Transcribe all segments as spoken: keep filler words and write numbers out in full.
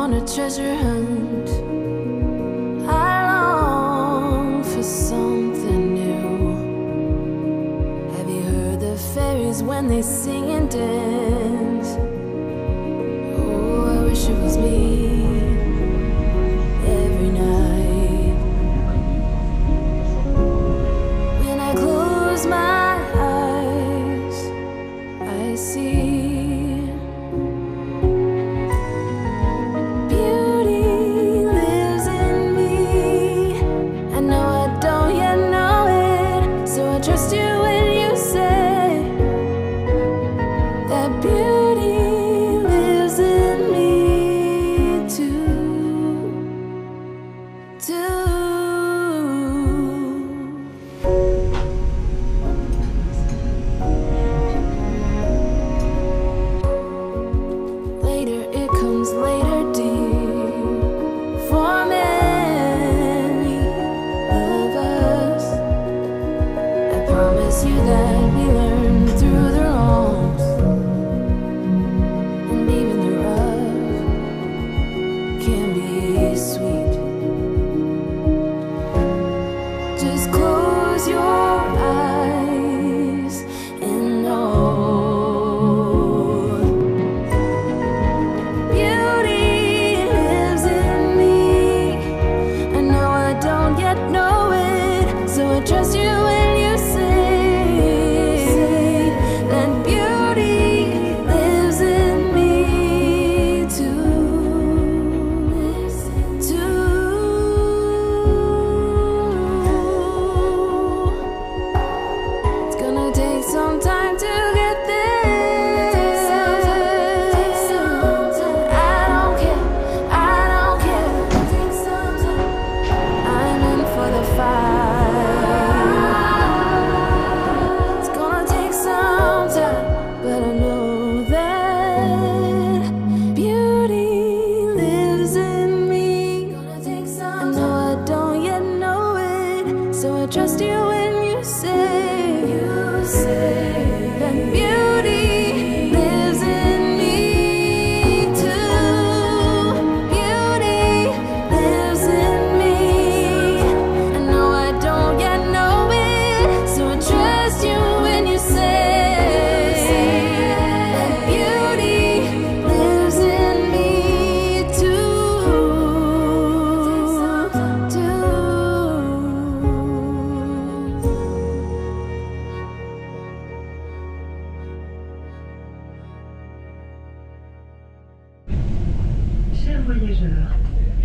on a treasure hunt. I long for something new. Have you heard the fairies when they sing and dance? Oh, I wish it was me.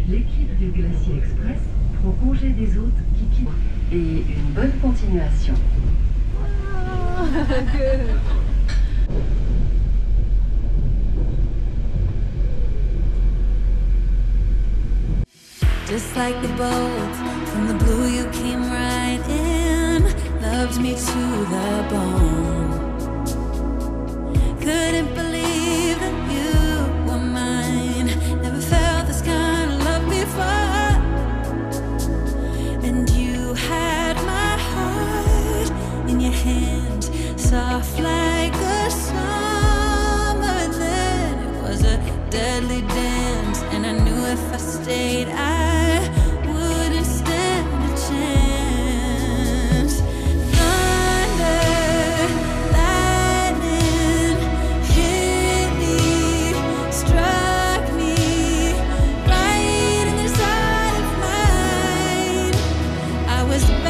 L'équipe du Glacier Express prend congé des hôtes qui quittent et une bonne continuation. Oh, good. Just like the boat from the blue, you came right in, loved me to the bone. Couldn't believe that you were mine. Never felt this kind. And you had my heart in your hand, soft like the summer. And then it was a deadly dance, and I knew if I stayed I wouldn't stand a chance. Thunder, lightning hit me, struck. I've been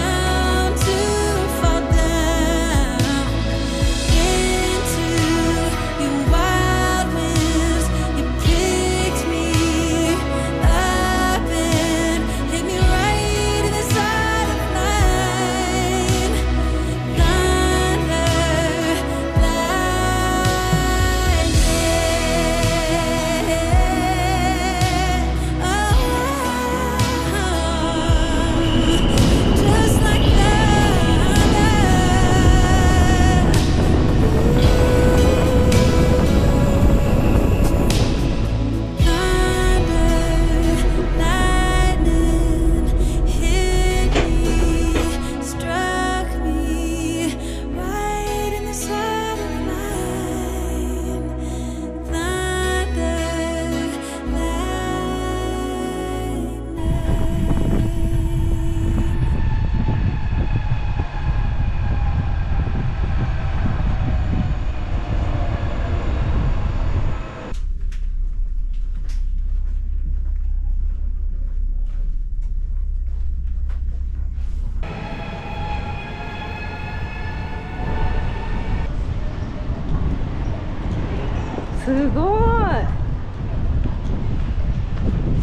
すごい。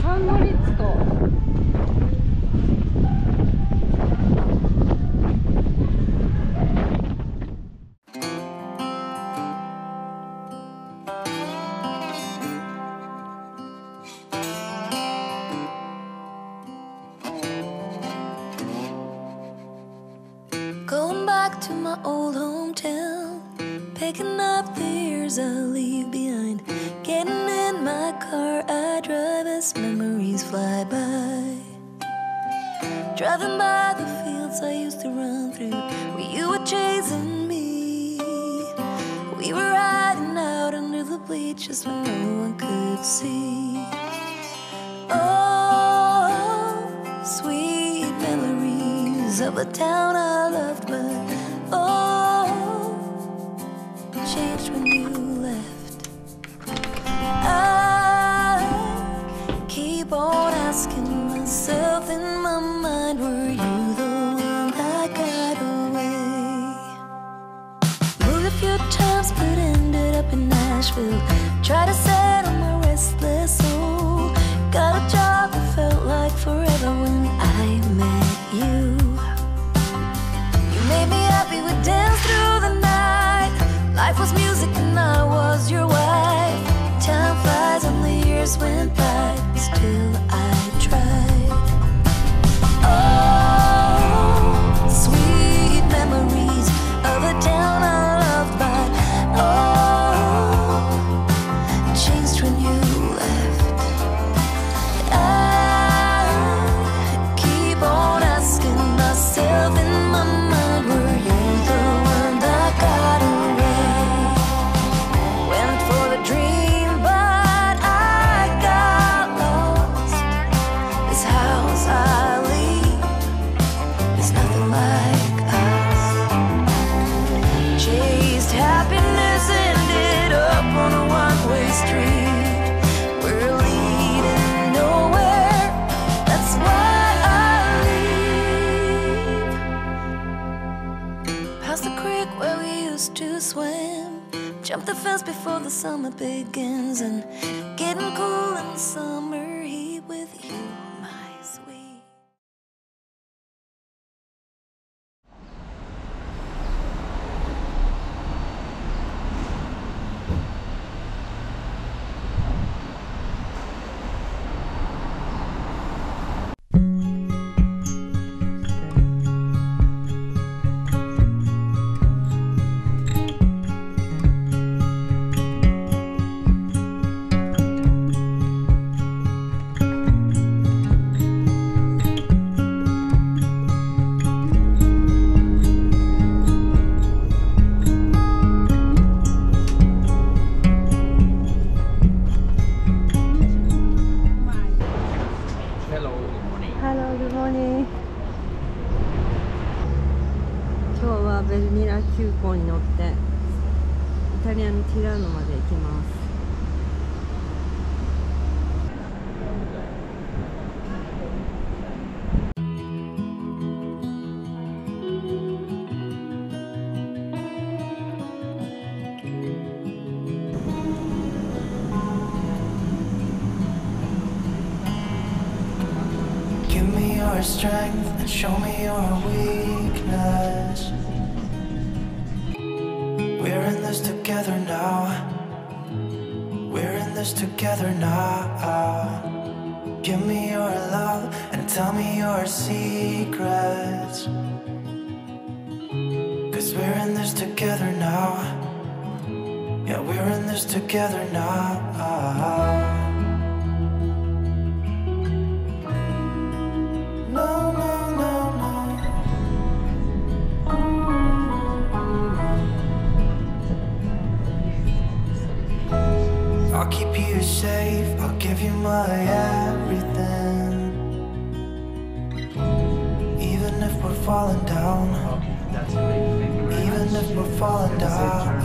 サンゴリッツとDriving by the fields I used to run through, where you were chasing me. We were riding out under the bleachers when no one could see. Oh, sweet memories of a town I loved, but oh, it changed when you left. I keep on asking myself in my mind, were you the one that got away? Moved a few times but ended up in Nashville. Tried to settle my restless soul. Got a job that felt like forever when I met you. You made me happy, we danced through the night. Life was music and I was your wife. Time flies and the years went by, still I tried. Oh, sweet memories of a town I loved, but oh, it changed when you left. I keep on asking myself in my mind, were you the one that got away? Went for the dream, but I got lost. This house I swim, jump the fence before the summer begins, and getting cool in the summer heat with you, my sweet. ベルニラ急行に乗ってイタリアのティラーノまで行きます。Together now, we're in this together now. Give me your love and tell me your secrets, cause we're in this together now. Yeah, we're in this together now. Keep you safe, I'll give you my everything. Even if we're falling down, even if we're falling down,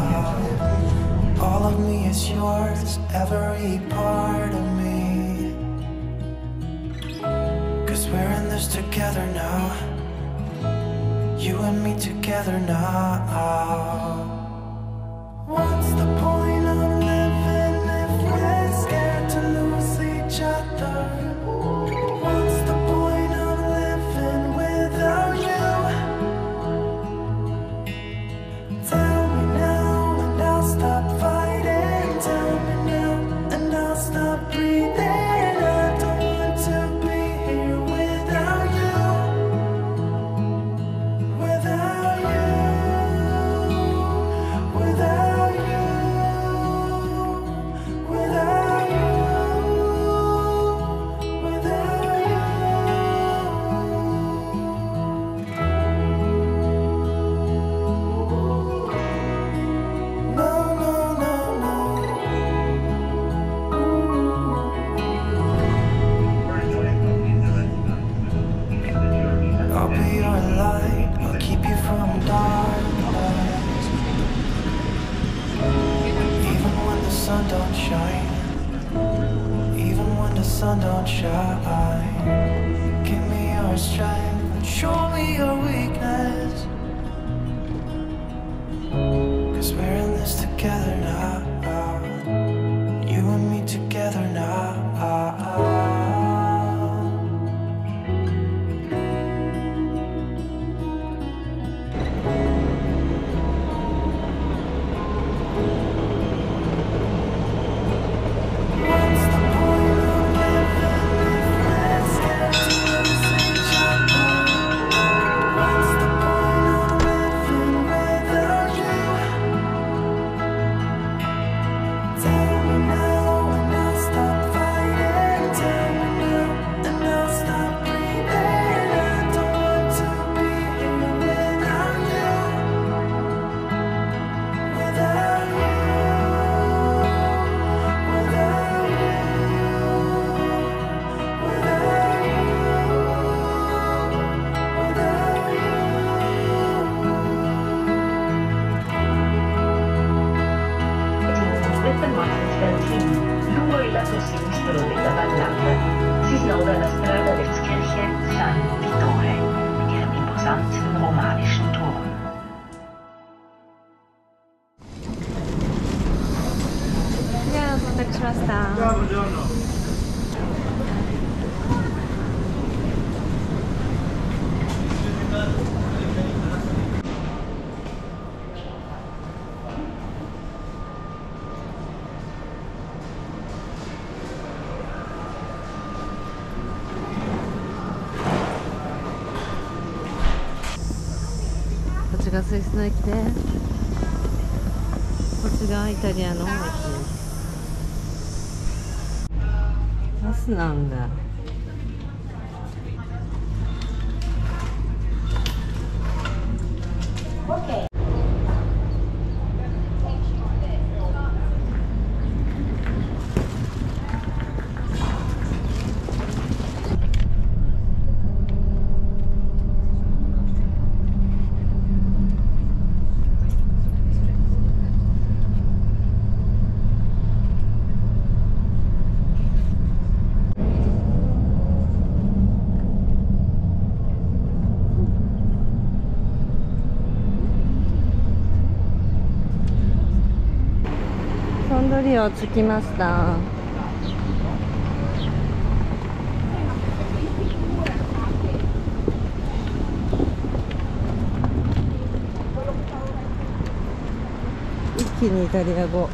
all of me is yours, every part of me. Cause we're in this together now, you and me together now. What's the point of living? shine, even when the sun don't shine. Give me your strength and show me your weakness, 'cause we're in this together now. You and me together now.こっちがスイスの駅で、こっちがイタリアの駅。バスなんだ。鳥を着きました。一気にイタリア語。